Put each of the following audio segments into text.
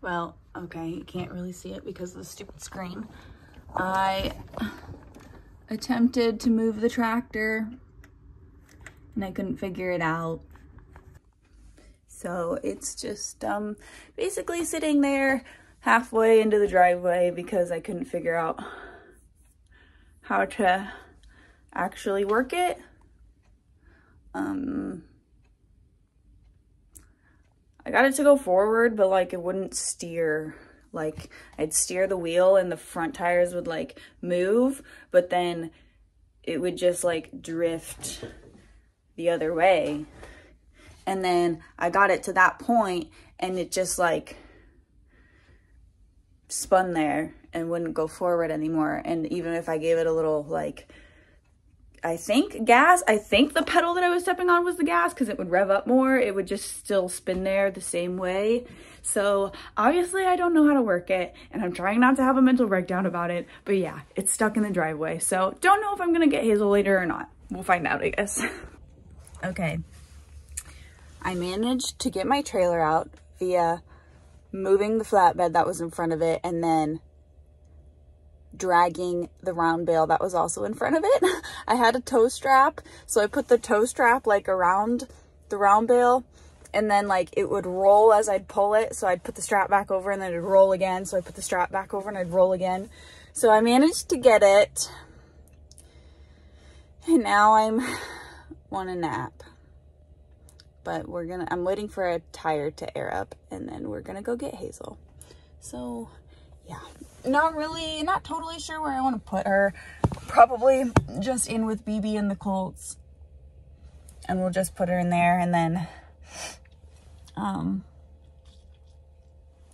Well, okay, you can't really see it because of the stupid screen. I attempted to move the tractor and I couldn't figure it out. So it's just basically sitting there halfway into the driveway because I couldn't figure out how to actually work it. I got it to go forward, but like it wouldn't steer. Like I'd steer the wheel and the front tires would like move, but then it would just like drift the other way. And then I got it to that point and it just like spun there and wouldn't go forward anymore. And even if I gave it a little like, I think gas, I think the pedal that I was stepping on was the gas because it would rev up more. It would just still spin there the same way. So obviously I don't know how to work it and I'm trying not to have a mental breakdown about it, but yeah, it's stuck in the driveway. So don't know if I'm gonna get Hazel later or not. We'll find out, I guess. Okay. I managed to get my trailer out via moving the flatbed that was in front of it and then dragging the round bale that was also in front of it. I had a tow strap, so I put the tow strap like around the round bale and then like it would roll as I'd pull it, so I'd put the strap back over and then it'd roll again, so I put the strap back over and I'd roll again. So I managed to get it and now I'm want a nap, but I'm waiting for a tire to air up and then we're gonna go get Hazel. So yeah, not totally sure where I want to put her. Probably just in with BB and the Colts. And we'll just put her in there and then, I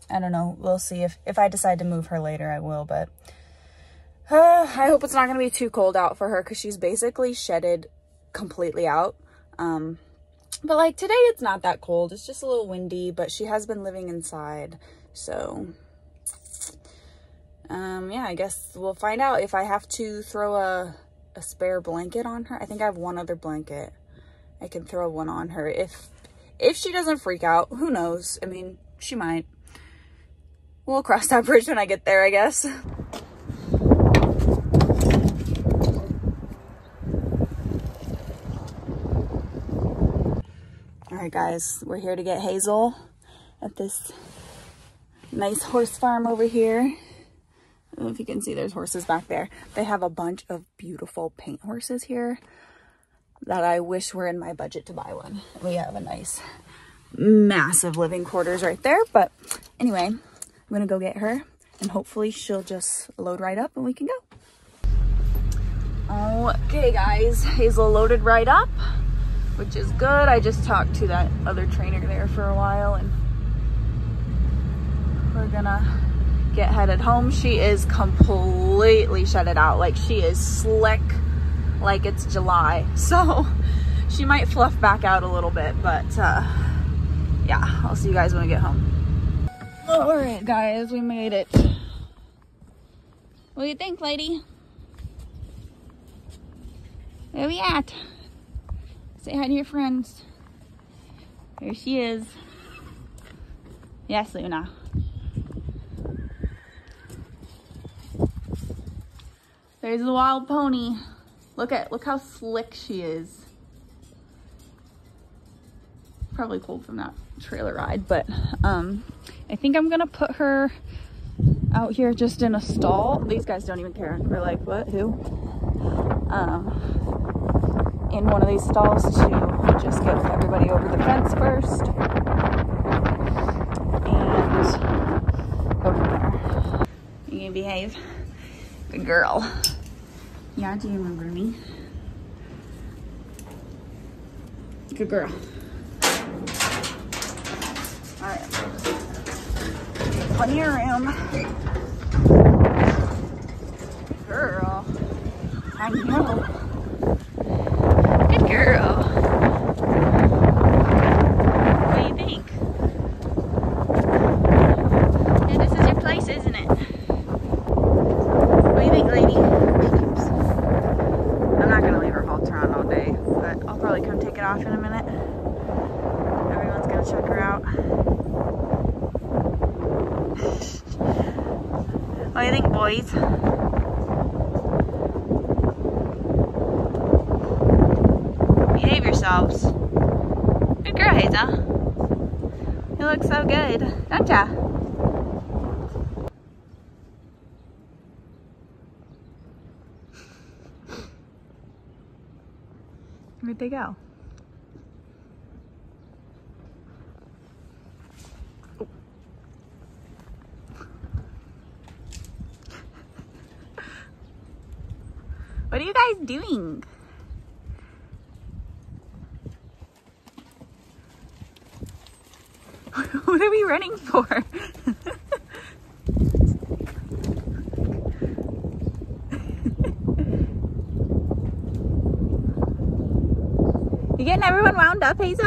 don't know. We'll see if I decide to move her later, I will, but I hope it's not going to be too cold out for her because she's basically shedded completely out. But like today it's not that cold. It's just a little windy, but she has been living inside. So yeah, I guess we'll find out if I have to throw a spare blanket on her. I think I have one other blanket. I can throw one on her if she doesn't freak out. Who knows? I mean, she might. We'll cross that bridge when I get there, I guess. All right, guys, we're here to get Hazel at this nice horse farm over here. I don't know if you can see, there's horses back there. They have a bunch of beautiful paint horses here that I wish were in my budget to buy one. We have a nice, massive living quarters right there. But anyway, I'm gonna go get her and hopefully she'll just load right up and we can go. Okay guys, Hazel loaded right up, which is good. I just talked to that other trainer there for a while and we're gonna get headed home. She is completely shedded out. Like she is slick like it's July. So she might fluff back out a little bit, but yeah, I'll see you guys when I get home. All right, guys, we made it. What do you think, lady? Where we at? Say hi to your friends. There she is. Yes, Luna. There's the wild pony. Look how slick she is. Probably cold from that trailer ride, but I think I'm gonna put her out here just in a stall. These guys don't even care. They're like, what, who? In one of these stalls to just get everybody over the fence first. And over there. You gonna behave? Good girl. Yeah, do you remember me? Good girl. All right. Plenty of room. Good girl. I know. Good girl. What do you think? Yeah, this is your place, isn't it? Off in a minute. Everyone's gonna check her out. What do you think, boys? Behave yourselves. Good girl, Hazel. You look so good, don't ya? Where'd they go? What are you guys doing? What are we running for? You getting everyone wound up, Hazel?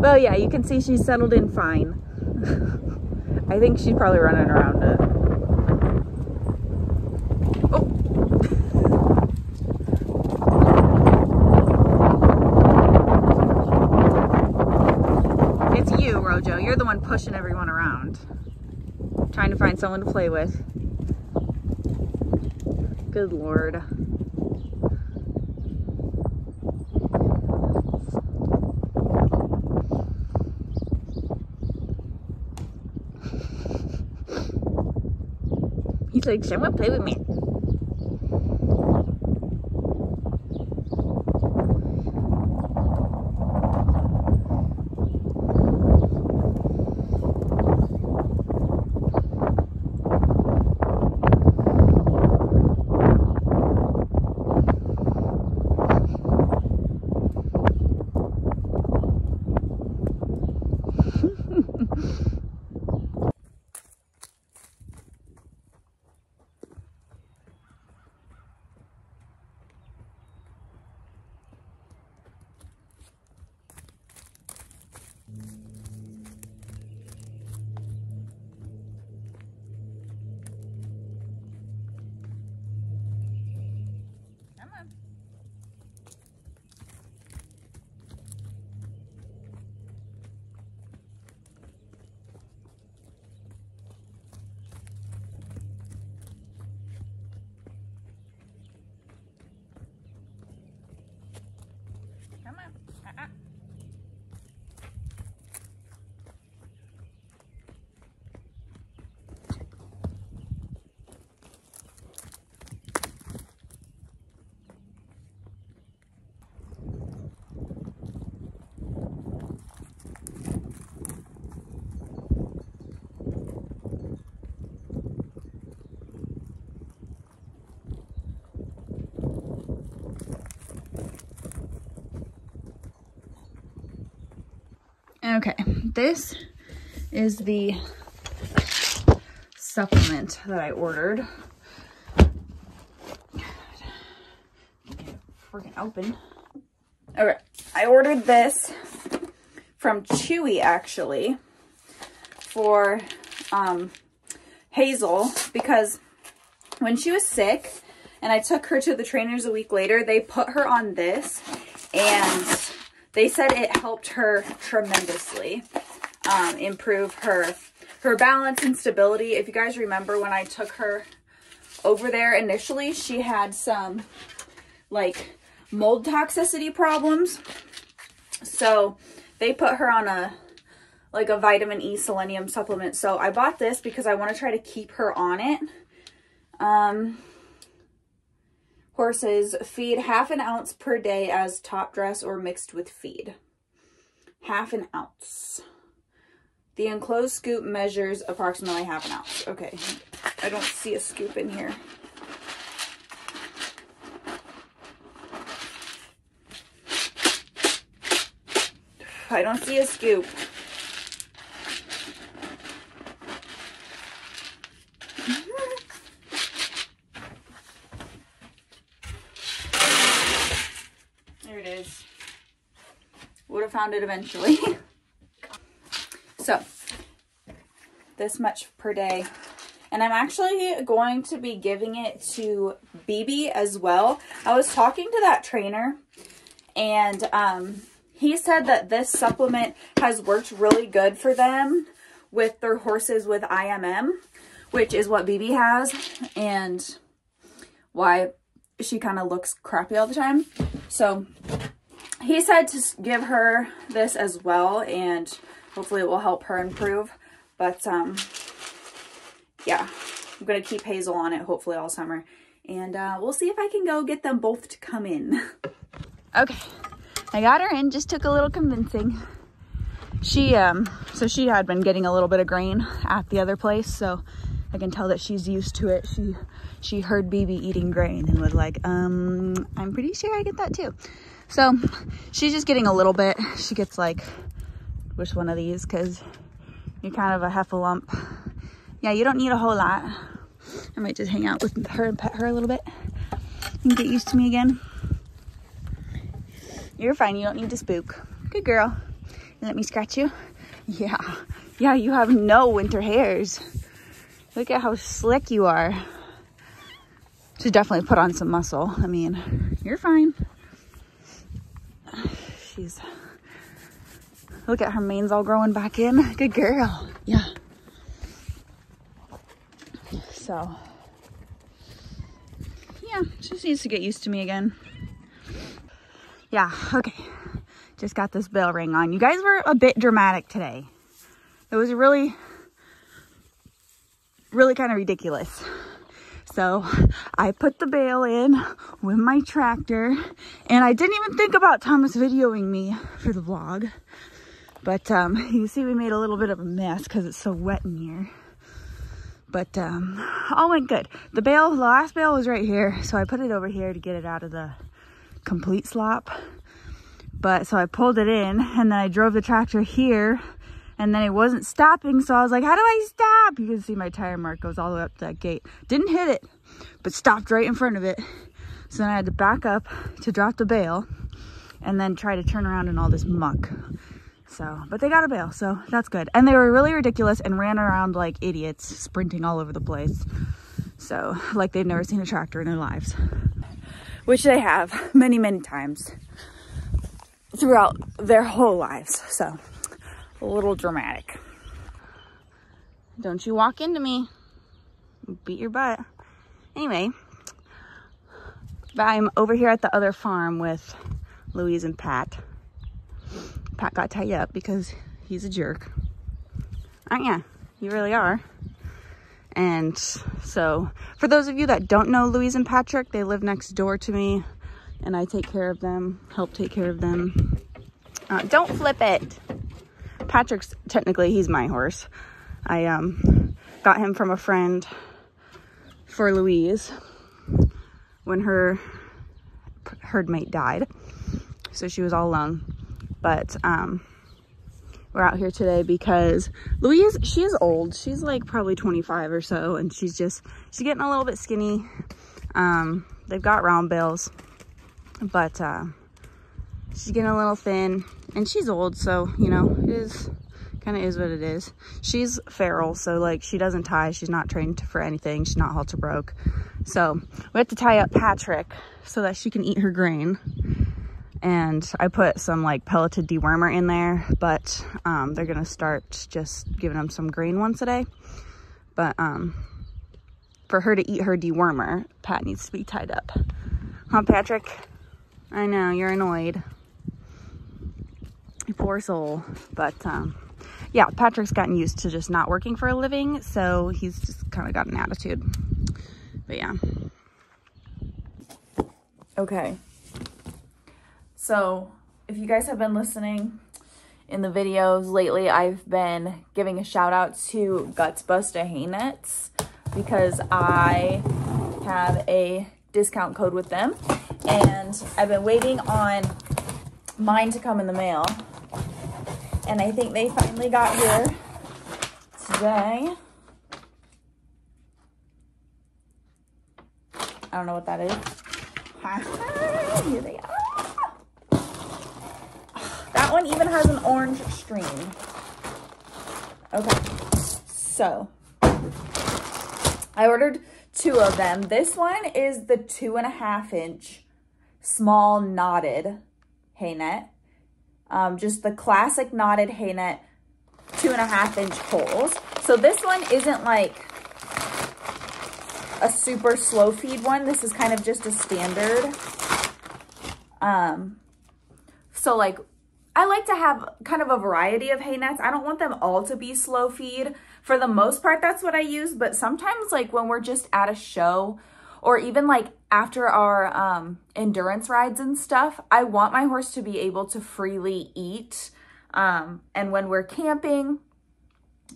Well, yeah, you can see she's settled in fine. I think she's probably running around it. Rojo, you're the one pushing everyone around, trying to find someone to play with. Good Lord. He's like, someone play with me. Okay, this is the supplement that I ordered. Get it freaking open. Okay, I ordered this from Chewy actually for Hazel, because when she was sick and I took her to the trainers a week later, they put her on this and they said it helped her tremendously, improve her balance and stability. If you guys remember when I took her over there initially, she had some like mold toxicity problems. So they put her on a vitamin E selenium supplement. So I bought this because I want to try to keep her on it. Horses feed half an ounce per day as top dress or mixed with feed. Half an ounce. The enclosed scoop measures approximately half an ounce. Okay, I don't see a scoop in here. I don't see a scoop. Found it eventually. So this much per day, and I'm actually going to be giving it to BB as well. I was talking to that trainer and he said that this supplement has worked really good for them with their horses with IMM, which is what BB has and why she kind of looks crappy all the time. So he said to give her this as well, and hopefully it will help her improve. But yeah, I'm going to keep Hazel on it hopefully all summer. And we'll see if I can go get them both to come in. Okay, I got her in, just took a little convincing. She, so she had been getting a little bit of grain at the other place, so I can tell that she's used to it. She heard BB eating grain and was like, I'm pretty sure I get that too. So she's just getting a little bit. She gets like, which one of these? 'Cause you're kind of a heffalump. Yeah, you don't need a whole lot. I might just hang out with her and pet her a little bit and get used to me again. You're fine, you don't need to spook. Good girl. Let me scratch you. Yeah, yeah, you have no winter hairs. Look at how slick you are. She's definitely put on some muscle. I mean, you're fine. She's, look at her mane's all growing back in. Good girl, yeah. So, yeah, she just needs to get used to me again. Yeah, okay. Just got this bell ring on. You guys were a bit dramatic today. It was really, really kind of ridiculous. So I put the bale in with my tractor, and I didn't even think about Thomas videoing me for the vlog. But you see we made a little bit of a mess because it's so wet in here. But all went good. The bale, the last bale was right here. So I put it over here to get it out of the complete slop. But so I pulled it in, and then I drove the tractor here, and then it wasn't stopping. So I was like, how do I stop? You can see my tire mark goes all the way up to that gate. Didn't hit it, but stopped right in front of it. So then I had to back up to drop the bale and then try to turn around in all this muck. So, but they got a bale, so that's good. And they were really ridiculous and ran around like idiots, sprinting all over the place. So like they've never seen a tractor in their lives, which they have many, many times throughout their whole lives. So a little dramatic. Don't you walk into me, beat your butt. Anyway, I'm over here at the other farm with Louise and Pat. Pat got tied up because he's a jerk. Aren't ya? You really are. And so for those of you that don't know Louise and Patrick, they live next door to me, and I take care of them, help take care of them. Don't flip it. Patrick's, technically, he's my horse. I got him from a friend for Louise when her herdmate died. So she was all alone. But we're out here today because Louise, she is old. She's like probably 25 or so, and she's getting a little bit skinny. They've got round bales, but she's getting a little thin, and she's old, so you know, it is kind of is what it is. She's feral, so like she doesn't tie, she's not trained for anything, she's not halter broke. So we have to tie up Patrick so that she can eat her grain. And I put some like pelleted dewormer in there, but they're gonna start just giving them some grain once a day. But for her to eat her dewormer, Pat needs to be tied up. Huh, Patrick? I know, you're annoyed. You poor soul. But yeah, Patrick's gotten used to just not working for a living, so he's just kind of got an attitude. But yeah. Okay. So if you guys have been listening in the videos lately, I've been giving a shout out to Gutsbusta Haynets because I have a discount code with them. And I've been waiting on mine to come in the mail, and I think they finally got here today. I don't know what that is. Here they are. That one even has an orange stream. Okay, so I ordered two of them. This one is the 2.5-inch small knotted hay net, just the classic knotted hay net 2.5-inch poles. So this one isn't like a super slow feed one. This is kind of just a standard. So like, I like to have kind of a variety of hay nets. I don't want them all to be slow feed. For the most part, that's what I use. But sometimes like when we're just at a show or even like after our endurance rides and stuff, I want my horse to be able to freely eat. And when we're camping,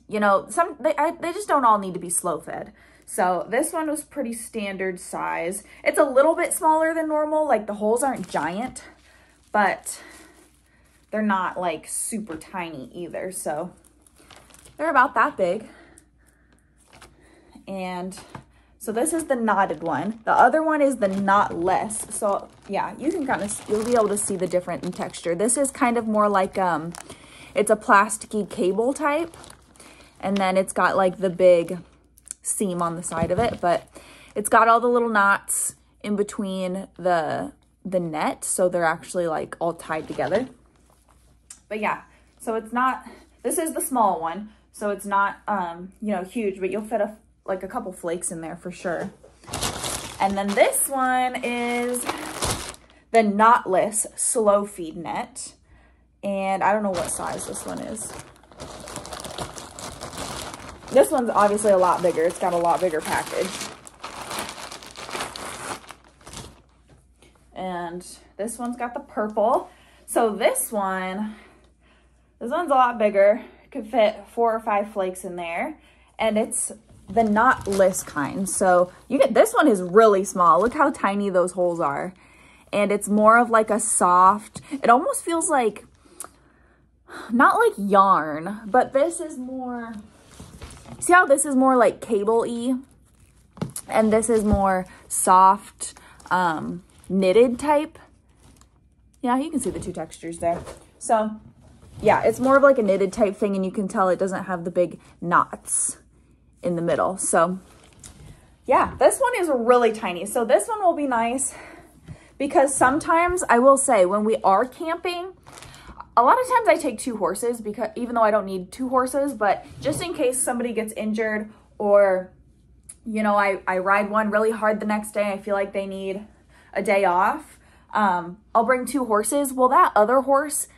you know, they just don't all need to be slow fed. So this one was pretty standard size. It's a little bit smaller than normal. Like the holes aren't giant, but they're not like super tiny either. So they're about that big. And so this is the knotted one. The other one is the knotless. So yeah, you can kind of, you'll be able to see the difference in texture. This is kind of more like, it's a plasticky cable type. And then it's got like the big seam on the side of it, but it's got all the little knots in between the net. So they're actually like all tied together. But yeah, so it's not, this is the small one, so it's not, you know, huge, but you'll fit a, like a couple flakes in there for sure. And then this one is the knotless slow feed net. And I don't know what size this one is. This one's obviously a lot bigger. It's got a lot bigger package. And this one's got the purple. So this one's a lot bigger. It could fit 4 or 5 flakes in there. And it's the knotless kind. So you get, this one is really small. Look how tiny those holes are. And it's more of like a soft, it almost feels like, not like yarn, but this is more, see how this is more like cable-y? And this is more soft, knitted type. Yeah, you can see the two textures there. So yeah, it's more of like a knitted type thing, and you can tell it doesn't have the big knots in the middle. So yeah, this one is really tiny. So this one will be nice because sometimes I will say when we are camping, a lot of times I take 2 horses because even though I don't need 2 horses, but just in case somebody gets injured or, you know, I ride one really hard the next day, I feel like they need a day off. I'll bring 2 horses. Well, that other horse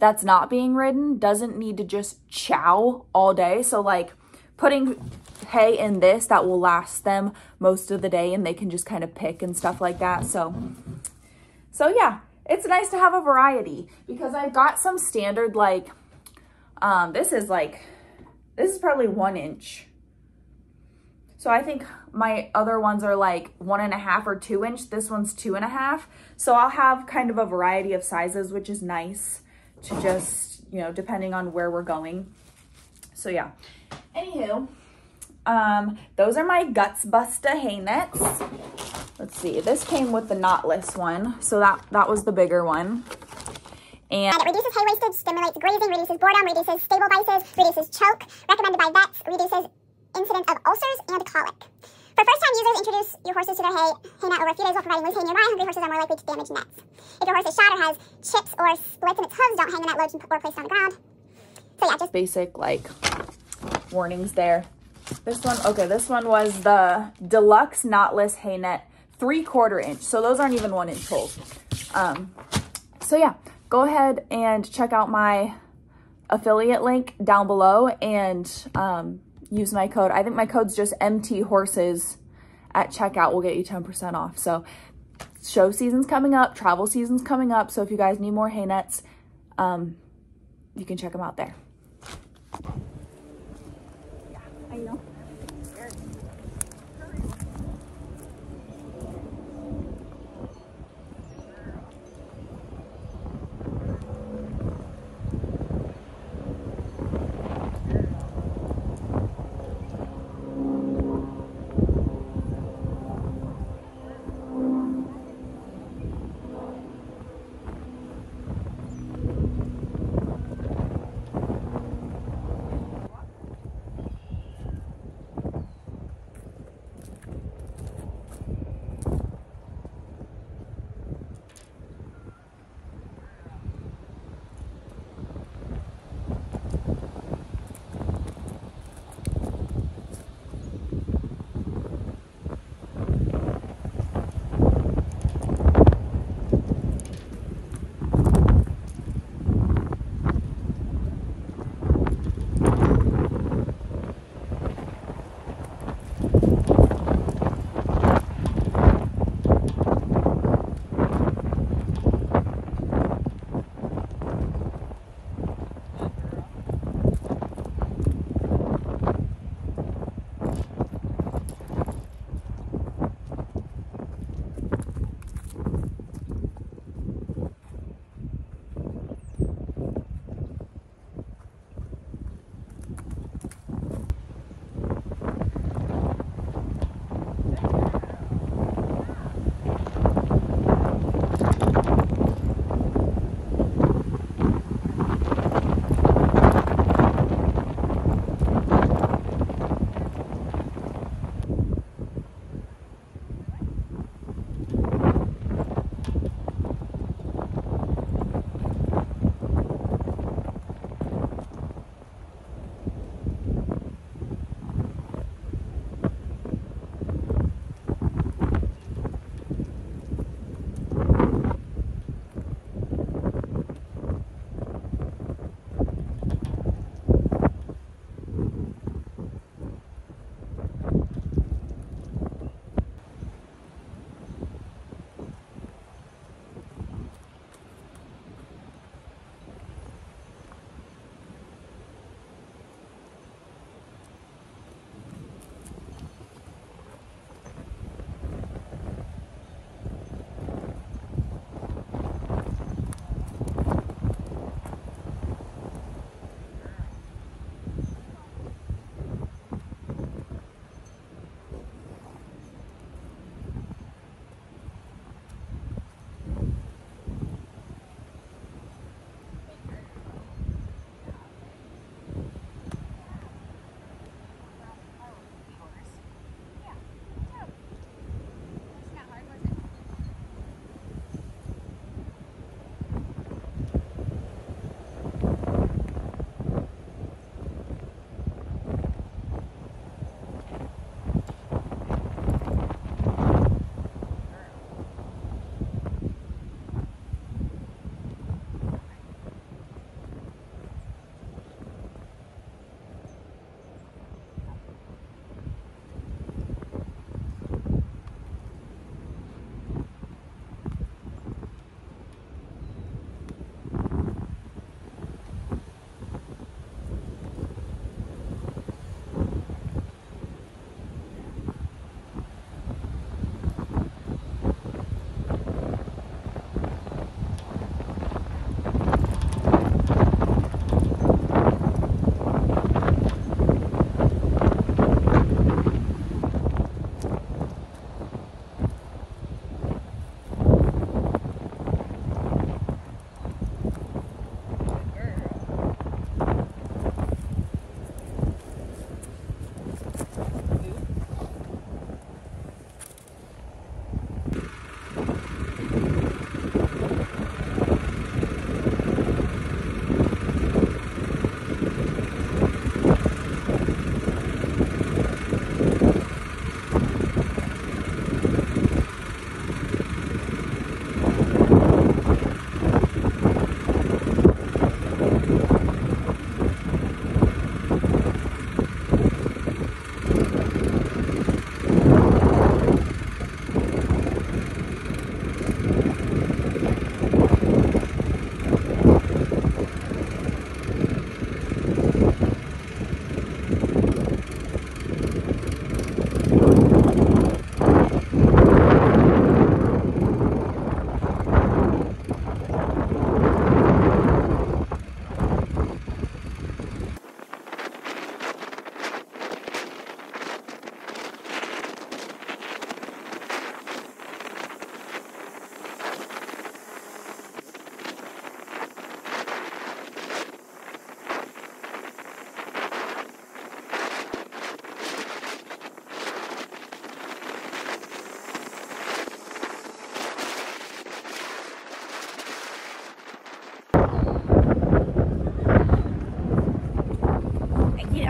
that's not being ridden doesn't need to just chow all day. So like putting hay in this, that will last them most of the day and they can just kind of pick and stuff like that. So yeah, it's nice to have a variety because I've got some standard, like, this is probably 1 inch. So I think my other ones are like 1.5 or 2 inch. This one's 2.5. So I'll have kind of a variety of sizes, which is nice to just, you know, depending on where we're going. So yeah, anywho, those are my Gutsbusta Haynets. Let's see, this came with the knotless one. So that was the bigger one. And it reduces hay wastage, stimulates grazing, reduces boredom, reduces stable vices, reduces choke, recommended by vets, reduces incidence of ulcers and colic. For first-time users, introduce your horses to their hay net over a few days while providing loose hay nearby. Hungry horses are more likely to damage nets. If your horse is shot or has chips or splits in its hooves, don't hang the net loads or place it on the ground. So yeah, just basic like warnings there. This one, okay, this one was the deluxe knotless hay net 3/4 inch. So those aren't even 1 inch holes. So yeah, go ahead and check out my affiliate link down below and use my code. I think my code's just MTHorses at checkout will get you 10% off. So show season's coming up, travel season's coming up. So if you guys need more hay nets, you can check them out there. Yeah, I know.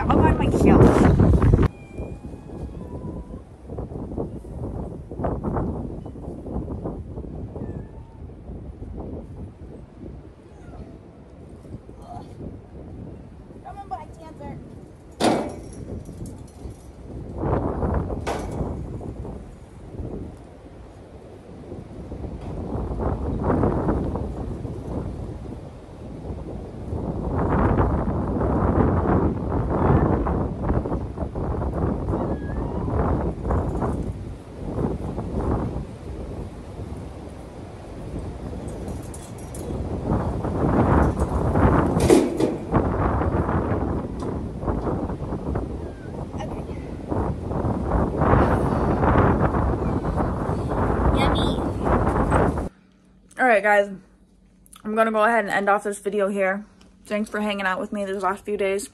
I'm about myself. Alright guys, I'm gonna go ahead and end off this video here. Thanks for hanging out with me these last few days,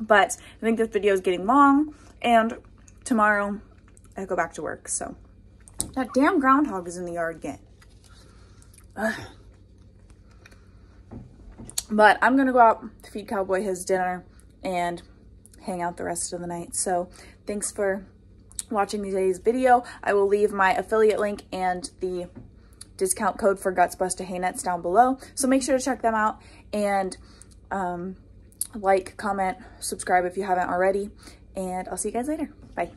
but I think this video is getting long, and tomorrow I go back to work, so that damn groundhog is in the yard again. Ugh. But I'm gonna go out to feed Cowboy his dinner and hang out the rest of the night. So thanks for watching today's video. I will leave my affiliate link and the discount code for Gutsbusta Haynets down below, so make sure to check them out, and like, comment, subscribe if you haven't already, and I'll see you guys later. Bye.